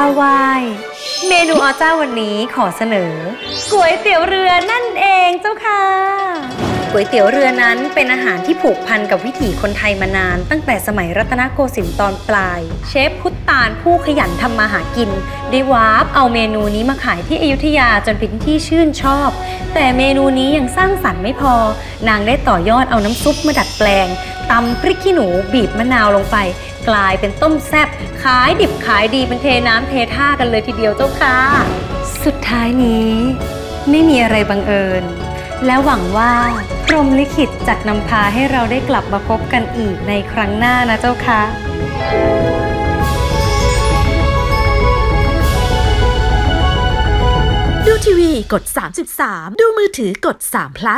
าววายเมนูอเจ้าวันนี้ขอเสนอก๋วยเตี๋ยวเรือนั่นเองเจ้าค่ะก๋วยเตี๋ยวเรือนั้นเป็นอาหารที่ผูกพันกับวิถีคนไทยมานานตั้งแต่สมัยรัตนโกสินทร์ตอนปลายเชฟพุทธานผู้ขยันทำมาหากินได้วาร์ปเอาเมนูนี้มาขายที่อยุธยาจนเป็นที่ชื่นชอบแต่เมนูนี้ยังสร้างสรรค์ไม่พอนางได้ต่อยอดเอาน้ำซุปมาดัดแปลงตำพริกขี้หนูบีบมะนาวลงไปกลายเป็นต้มแซ่บขายดิบขายดีเป็นเทน้ำเทท่ากันเลยทีเดียวเจ้าค่ะสุดท้ายนี้ไม่มีอะไรบังเอิญและหวังว่าพรหมลิขิตจะนำพาให้เราได้กลับมาพบกันอีกในครั้งหน้านะเจ้าค่ะดูทีวีกด 3.3 ดูมือถือกด3 plus